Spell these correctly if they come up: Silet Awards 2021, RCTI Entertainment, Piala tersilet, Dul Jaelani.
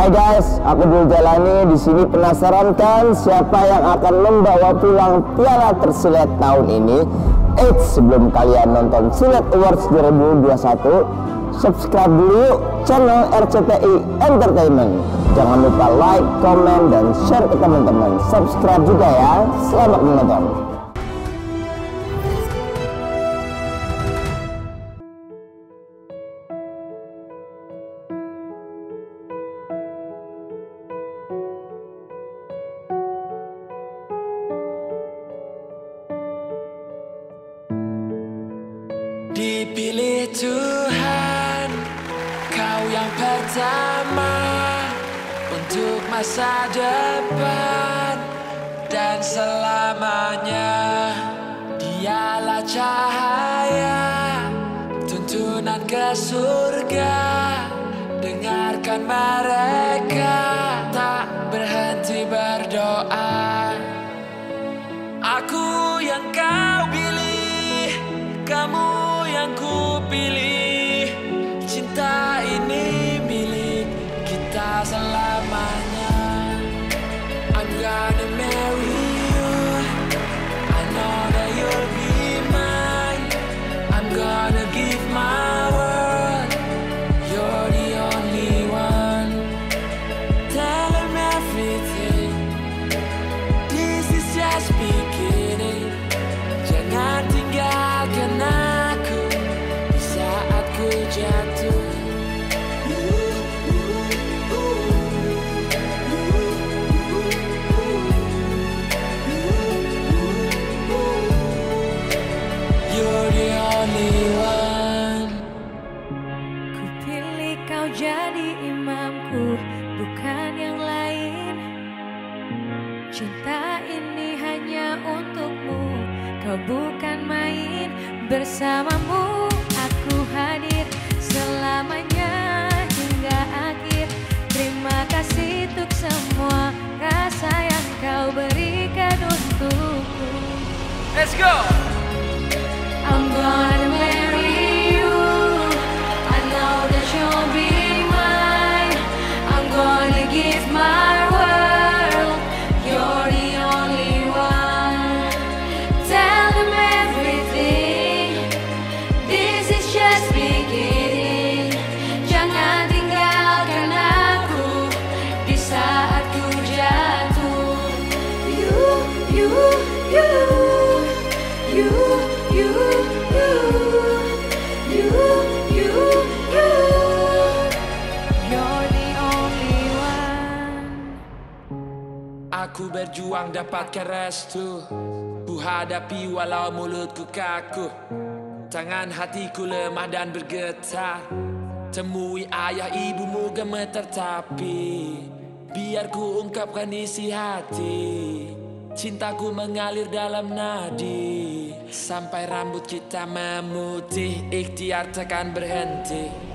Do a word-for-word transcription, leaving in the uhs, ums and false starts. Hai guys, aku Dul Jaelani. Di sini penasaran kan siapa yang akan membawa pulang Piala Tersilet tahun ini? Eits, sebelum kalian nonton Silet Awards dua ribu dua puluh satu, subscribe dulu channel R C T I Entertainment. Jangan lupa like, komen, dan share ke teman-teman. Subscribe juga ya. Selamat menonton. Dipilih Tuhan, kau yang pertama untuk masa depan dan selamanya. Dialah cahaya, tuntunan ke surga. Dengarkan mereka, tak berhenti berdoa. Aku yang kau pilih, kamu yang ku pilih, cinta ini milik kita selamanya. I'm gonna marry you, I know that you'll be mine. I'm gonna give my world, you're the only one. Tell them everything, this is just beginning. Jangan tinggalkan aku di saat ku jatuh. You're the only one. Ku pilih kau jadi imamku, bukan yang lain. Cinta ini hanya untukmu, kau bukan main. Bersamamu aku hadir selamanya hingga akhir. Terima kasih untuk semua rasa yang kau berikan untukku. Let's go! I'm gonna marry you, I know that you'll be mine. I'm gonna give my world, you're the only one. Tell them everything, just beginning. Jangan tinggalkan aku di saat ku jatuh. You, you, you, you, you, you, you, you, you. You're the only one. Aku berjuang dapatkan restu, ku hadapi walau mulutku kaku. Tangan hatiku lemah dan bergetar. Temui ayah ibumu gemetar, tapi biar ku ungkapkan isi hati. Cintaku mengalir dalam nadi, sampai rambut kita memutih. Ikhtiar takkan berhenti.